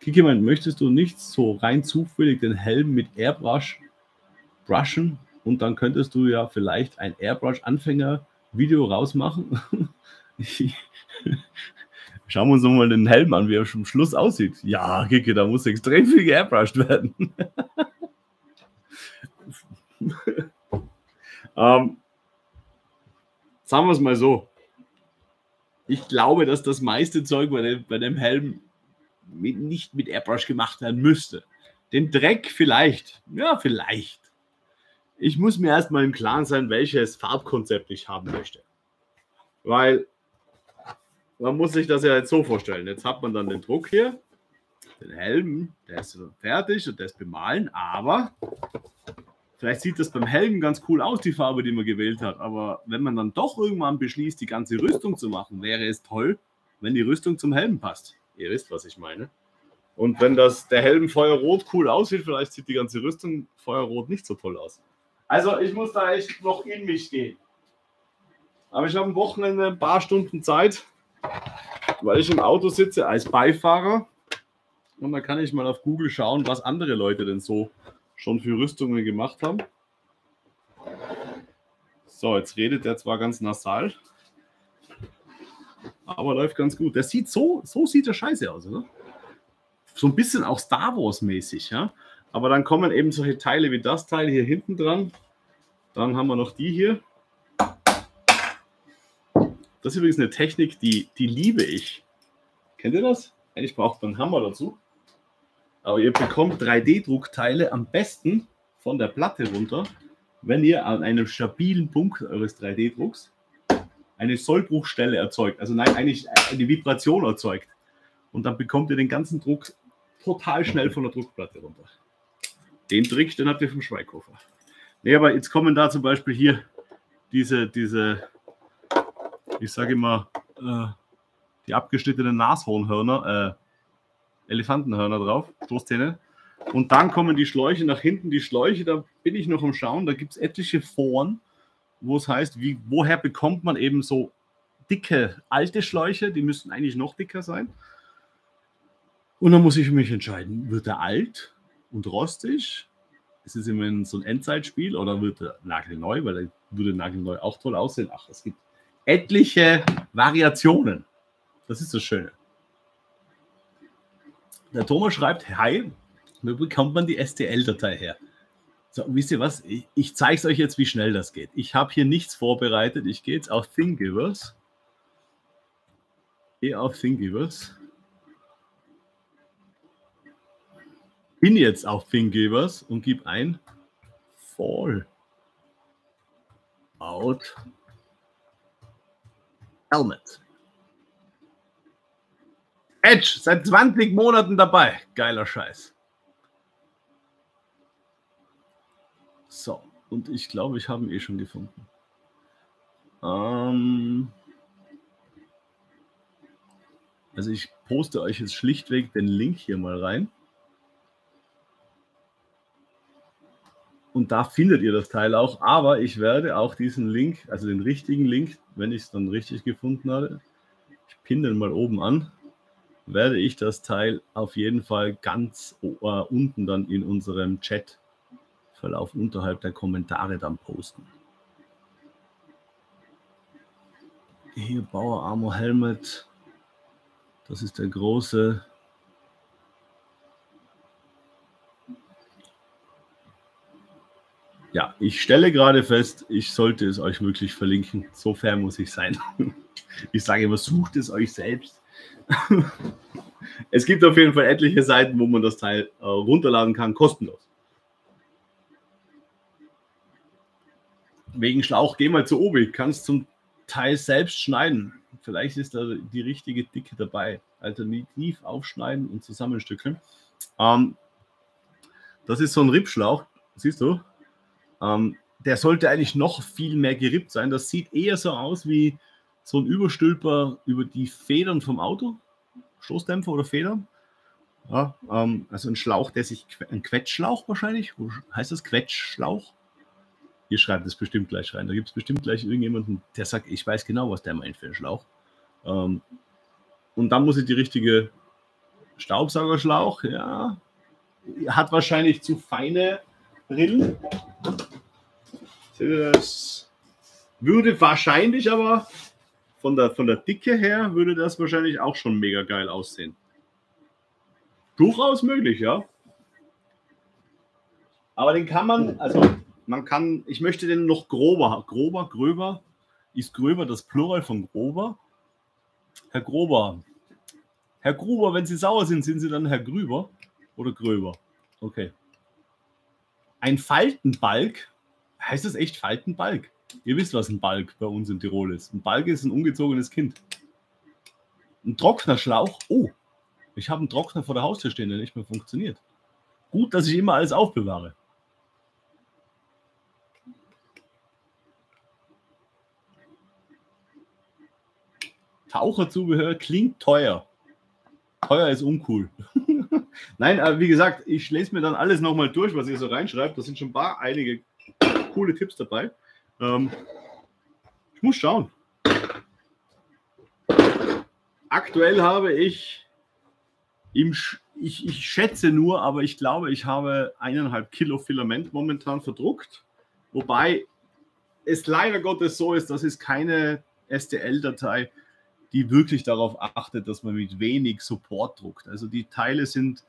Kiki meint, möchtest du nicht so rein zufällig den Helm mit Airbrush brushen? Und dann könntest du ja vielleicht ein Airbrush-Anfänger-Video rausmachen. Schauen wir uns nochmal den Helm an, wie er am Schluss aussieht. Ja, Kiki, da muss extrem viel geairbrushed werden. ähm, sagen wir es mal so. Ich glaube, dass das meiste Zeug bei dem, bei dem Helm mit, nicht mit Airbrush gemacht werden müsste. Den Dreck vielleicht. Ja, vielleicht. Ich muss mir erstmal im Klaren sein, welches Farbkonzept ich haben möchte. Weil man muss sich das ja jetzt so vorstellen. Jetzt hat man dann den Druck hier. Den Helm, der ist fertig und der ist bemalen. Aber vielleicht sieht das beim Helm ganz cool aus, die Farbe, die man gewählt hat. Aber wenn man dann doch irgendwann beschließt, die ganze Rüstung zu machen, wäre es toll, wenn die Rüstung zum Helm passt. Ihr wisst, was ich meine. Und wenn das, der Helm feuerrot cool aussieht, vielleicht sieht die ganze Rüstung feuerrot nicht so toll aus. Also ich muss da echt noch in mich gehen. Aber ich habe am Wochenende ein paar Stunden Zeit, weil ich im Auto sitze als Beifahrer. Und dann kann ich mal auf Google schauen, was andere Leute denn so schon für Rüstungen gemacht haben. So, jetzt redet der zwar ganz nasal, aber läuft ganz gut. Der sieht so, so sieht der scheiße aus, oder? So ein bisschen auch Star Wars mäßig, ja? Aber dann kommen eben solche Teile wie das Teil hier hinten dran. Dann haben wir noch die hier. Das ist übrigens eine Technik, die, die liebe ich. Kennt ihr das? Eigentlich braucht man einen Hammer dazu. Aber ihr bekommt drei D Druckteile am besten von der Platte runter, wenn ihr an einem stabilen Punkt eures drei D Drucks eine Sollbruchstelle erzeugt. Also nein, eigentlich eine Vibration erzeugt. Und dann bekommt ihr den ganzen Druck total schnell von der Druckplatte runter. Den Trick, den habt ihr vom Schweighofer. Nee, aber jetzt kommen da zum Beispiel hier diese, diese ich sage immer, äh, die abgeschnittenen Nashornhörner, äh, Elefantenhörner drauf, Stoßzähne. Und dann kommen die Schläuche nach hinten. Die Schläuche, da bin ich noch am Schauen, da gibt es etliche Foren, wo es heißt, wie, woher bekommt man eben so dicke, alte Schläuche, die müssten eigentlich noch dicker sein. Und dann muss ich mich entscheiden, wird er alt und rostig? Ist es immer so ein Endzeitspiel oder wird er nagelneu? Weil er würde nagelneu auch toll aussehen. Ach, es gibt etliche Variationen. Das ist das Schöne. Der Thomas schreibt, hi, wo bekommt man die S T L-Datei her? So, wisst ihr was? Ich, ich zeige es euch jetzt, wie schnell das geht. Ich habe hier nichts vorbereitet. Ich gehe jetzt auf Thingiverse. Gehe auf Thingiverse. Bin jetzt auf Thingiverse und gebe ein Fallout Helmet. Edge, seit zwanzig Monaten dabei. Geiler Scheiß. So, und ich glaube, ich habe ihn eh schon gefunden. Ähm also ich poste euch jetzt schlichtweg den Link hier mal rein. Und da findet ihr das Teil auch, aber ich werde auch diesen Link, also den richtigen Link, wenn ich es dann richtig gefunden habe, ich pinne den mal oben an, werde ich das Teil auf jeden Fall ganz äh, unten dann in unserem Chatverlauf unterhalb der Kommentare dann posten. Hier Bauer Armor Helmet, das ist der große... Ja, ich stelle gerade fest, ich sollte es euch wirklich verlinken. So fair muss ich sein. Ich sage immer, sucht es euch selbst. Es gibt auf jeden Fall etliche Seiten, wo man das Teil äh, runterladen kann, kostenlos. Wegen Schlauch, geh mal zu Obi, kannst zum Teil selbst schneiden. Vielleicht ist da die richtige Dicke dabei. Alternativ aufschneiden und zusammenstückeln. Ähm, das ist so ein Rippschlauch, siehst du? Ähm, der sollte eigentlich noch viel mehr gerippt sein. Das sieht eher so aus wie so ein Überstülper über die Federn vom Auto. Stoßdämpfer oder Federn. Ja, ähm, also ein Schlauch, der sich, ein Quetschschlauch wahrscheinlich. Heißt das Quetschschlauch? Ihr schreibt es bestimmt gleich rein. Da gibt es bestimmt gleich irgendjemanden, der sagt, ich weiß genau, was der meint für einen Schlauch. Ähm, und dann muss ich die richtige Staubsaugerschlauch, ja. Hat wahrscheinlich zu feine Rillen. Das würde wahrscheinlich aber von der, von der Dicke her würde das wahrscheinlich auch schon mega geil aussehen. Durchaus möglich, ja. Aber den kann man, also man kann, ich möchte den noch grober, grober, gröber, ist gröber das Plural von grober? Herr Grober, Herr Gruber, wenn Sie sauer sind, sind Sie dann Herr Grüber oder Gröber? Okay. Ein Faltenbalg, heißt das echt Faltenbalg? Ihr wisst, was ein Balg bei uns in Tirol ist. Ein Balg ist ein ungezogenes Kind. Ein Trocknerschlauch, oh, ich habe einen Trockner vor der Haustür stehen, der nicht mehr funktioniert. Gut, dass ich immer alles aufbewahre. Taucherzubehör klingt teuer. Teuer ist uncool. Nein, aber wie gesagt, ich lese mir dann alles nochmal durch, was ihr so reinschreibt. Da sind schon ein paar einige coole Tipps dabei. Ähm, ich muss schauen. Aktuell habe ich, im Sch ich, ich schätze nur, aber ich glaube, ich habe eineinhalb Kilo Filament momentan verdruckt. Wobei es leider Gottes so ist, das ist keine S T L-Datei, die wirklich darauf achtet, dass man mit wenig Support druckt. Also die Teile sind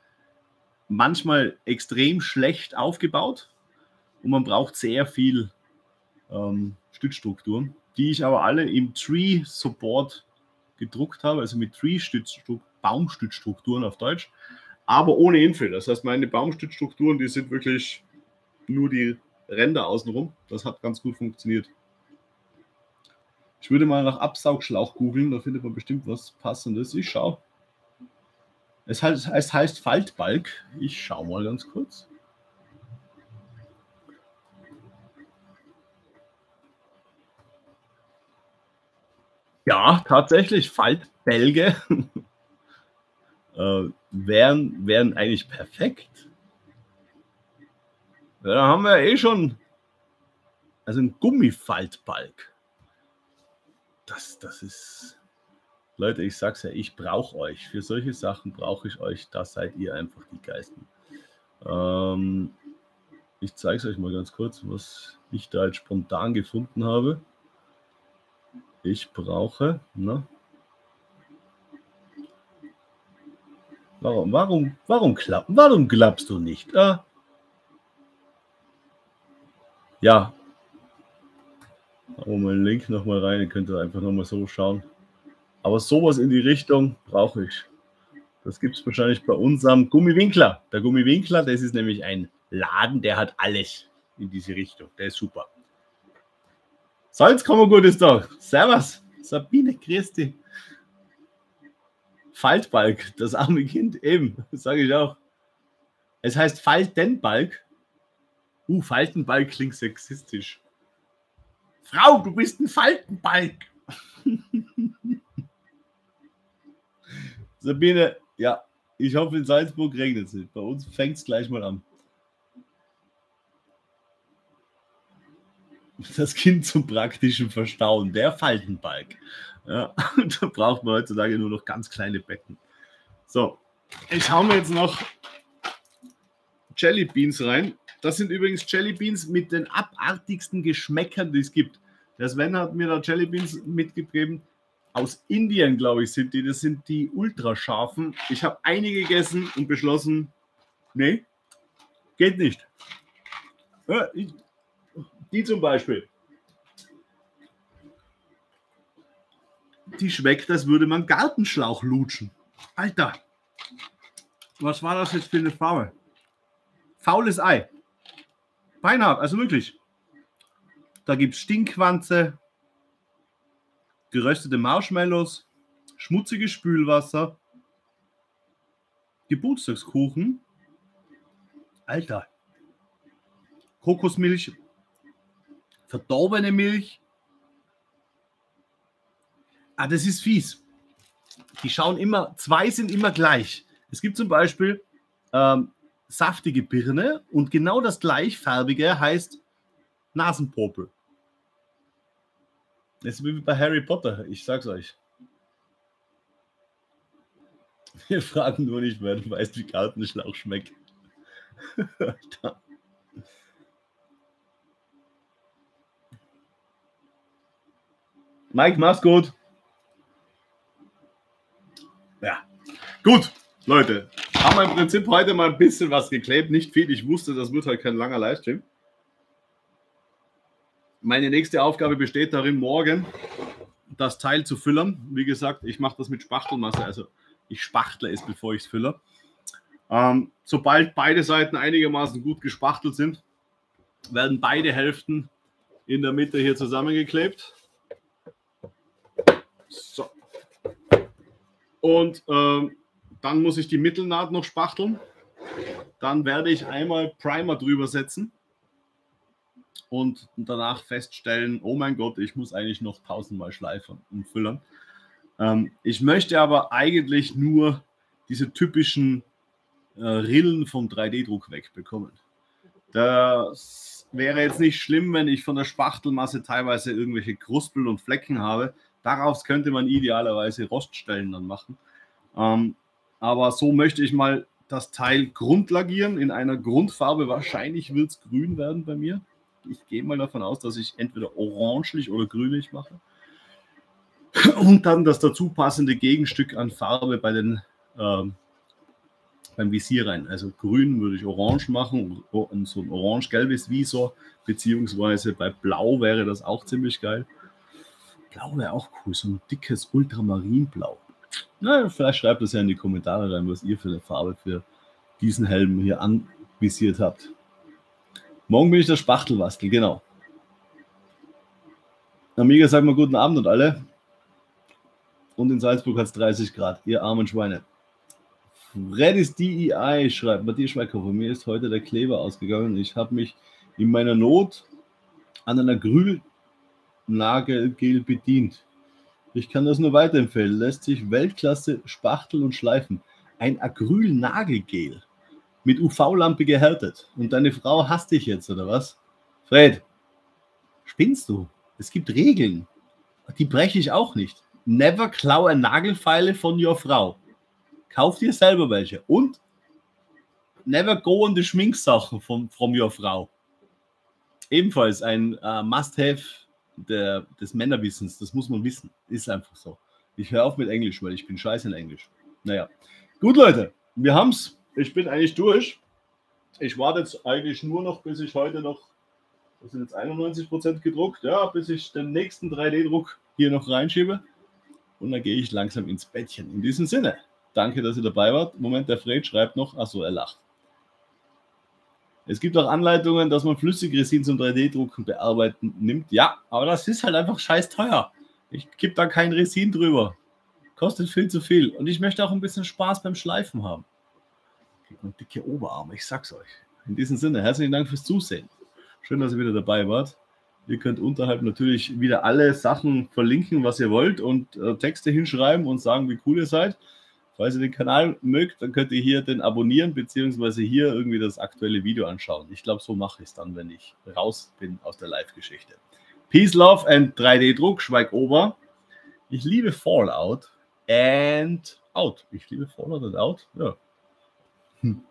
manchmal extrem schlecht aufgebaut und man braucht sehr viel ähm, Stützstrukturen, die ich aber alle im Tree-Support gedruckt habe, also mit Tree-Baumstützstrukturen auf Deutsch, aber ohne Infill. Das heißt, meine Baumstützstrukturen, die sind wirklich nur die Ränder außenrum. Das hat ganz gut funktioniert. Ich würde mal nach Absaugschlauch googeln, da findet man bestimmt was Passendes. Ich schaue. Es heißt, es heißt Faltbalg. Ich schaue mal ganz kurz. Ja, tatsächlich, Faltbälge äh, wären, wären eigentlich perfekt. Ja, da haben wir eh schon also ein Gummifaltbalg. Das, das ist, Leute, ich sag's ja, ich brauche euch. Für solche Sachen brauche ich euch. Da seid ihr einfach die Geister. Ähm, ich zeige es euch mal ganz kurz, was ich da jetzt spontan gefunden habe. Ich brauche, ne? Warum, warum, warum klapp, warum klappst du nicht? Ah. Ja. Machen wir den Link nochmal rein, ihr könnt da einfach nochmal so schauen. Aber sowas in die Richtung brauche ich. Das gibt es wahrscheinlich bei unserem Gummiwinkler. Der Gummiwinkler, das ist nämlich ein Laden, der hat alles in diese Richtung. Der ist super. Salzkammergut ist da. Servus, Sabine, grüß dich. Faltbalg, das arme Kind, eben, sage ich auch. Es heißt Faltenbalg. Uh, Faltenbalg klingt sexistisch. Frau, du bist ein Faltenbalg. Sabine, ja, ich hoffe, in Salzburg regnet es nicht. Bei uns fängt es gleich mal an. Das Kind zum praktischen Verstauen, der Faltenbalg. Ja, da braucht man heutzutage nur noch ganz kleine Becken. So, ich hau mir jetzt noch Jelly Beans rein. Das sind übrigens Jelly Beans mit den abartigsten Geschmäckern, die es gibt. Der Sven hat mir da Jelly Beans mitgegeben. Aus Indien, glaube ich, sind die. Das sind die ultrascharfen. Ich habe einige gegessen und beschlossen, nee, geht nicht. Ja, ich, die zum Beispiel. Die schmeckt, als würde man Gartenschlauch lutschen. Alter, was war das jetzt für eine Farbe? Faules Ei. Beinhart, also wirklich. Da gibt es Stinkwanze, geröstete Marshmallows, schmutziges Spülwasser, Geburtstagskuchen, Alter, Kokosmilch, verdorbene Milch. Ah, das ist fies. Die schauen immer, zwei sind immer gleich. Es gibt zum Beispiel ähm, saftige Birne und genau das gleichfarbige heißt Nasenpopel. Das ist wie bei Harry Potter, ich sag's euch. Wir fragen nur nicht, wer weiß, wie Gartenschlauch schmeckt. Mike, mach's gut. Ja, gut, Leute. Haben wir im Prinzip heute mal ein bisschen was geklebt. Nicht viel, ich wusste, das wird halt kein langer Livestream. Meine nächste Aufgabe besteht darin, morgen das Teil zu füllen. Wie gesagt, ich mache das mit Spachtelmasse, also ich spachtle es, bevor ich es fülle. Ähm, sobald beide Seiten einigermaßen gut gespachtelt sind, werden beide Hälften in der Mitte hier zusammengeklebt. So. Und ähm, dann muss ich die Mittelnaht noch spachteln. Dann werde ich einmal Primer drüber setzen. Und danach feststellen, oh mein Gott, ich muss eigentlich noch tausendmal schleifen und füllen. Ähm, ich möchte aber eigentlich nur diese typischen äh, Rillen vom drei D Druck wegbekommen. Das wäre jetzt nicht schlimm, wenn ich von der Spachtelmasse teilweise irgendwelche Kruspeln und Flecken habe. Daraus könnte man idealerweise Roststellen dann machen. Ähm, aber so möchte ich mal das Teil grundlagieren in einer Grundfarbe. Wahrscheinlich wird es grün werden bei mir. Ich gehe mal davon aus, dass ich entweder orangelich oder grünlich mache. Und dann das dazu passende Gegenstück an Farbe bei den, ähm, beim Visier rein. Also grün würde ich orange machen und so ein orange-gelbes Visor, beziehungsweise bei Blau wäre das auch ziemlich geil. Blau wäre auch cool, so ein dickes Ultramarinblau. Na, vielleicht schreibt das ja in die Kommentare rein, was ihr für eine Farbe für diesen Helm hier anvisiert habt. Morgen bin ich der Spachtelwastel, genau. Amiga, sag mal guten Abend und alle. Und in Salzburg hat es dreißig Grad, ihr armen Schweine. Freddy's D I I schreibt, Matthias Schweikhofer, mir ist heute der Kleber ausgegangen. Ich habe mich in meiner Not an einer Grünnagelgel bedient. Ich kann das nur weiterempfehlen. Lässt sich Weltklasse spachteln und schleifen. Ein Acrylnagelgel. Mit U V-Lampe gehärtet. Und deine Frau hasst dich jetzt, oder was? Fred, spinnst du? Es gibt Regeln. Die breche ich auch nicht. Never klaue Nagelfeile von your Frau. Kauf dir selber welche. Und never go on the Schminksachen von from your Frau. Ebenfalls ein uh, Must-Have des Männerwissens. Das muss man wissen. Ist einfach so. Ich höre auf mit Englisch, weil ich bin scheiße in Englisch. Naja. Gut, Leute. Wir haben's. Ich bin eigentlich durch. Ich warte jetzt eigentlich nur noch, bis ich heute noch, das sind jetzt einundneunzig Prozent gedruckt, ja, bis ich den nächsten drei D Druck hier noch reinschiebe. Und dann gehe ich langsam ins Bettchen. In diesem Sinne, danke, dass ihr dabei wart. Moment, der Fred schreibt noch, achso, er lacht. Es gibt auch Anleitungen, dass man Flüssigresin zum drei D Drucken bearbeiten nimmt. Ja, aber das ist halt einfach scheiß teuer. Ich gebe da kein Resin drüber. Kostet viel zu viel. Und ich möchte auch ein bisschen Spaß beim Schleifen haben. Und dicke Oberarme, ich sag's euch. In diesem Sinne, herzlichen Dank fürs Zusehen. Schön, dass ihr wieder dabei wart. Ihr könnt unterhalb natürlich wieder alle Sachen verlinken, was ihr wollt, und äh, Texte hinschreiben und sagen, wie cool ihr seid. Falls ihr den Kanal mögt, dann könnt ihr hier den abonnieren, beziehungsweise hier irgendwie das aktuelle Video anschauen. Ich glaube, so mache ich es dann, wenn ich raus bin aus der Live-Geschichte. Peace, Love and drei D Druck, schweig Ober. Ich liebe Fallout and Out. Ich liebe Fallout and Out, ja. Hm.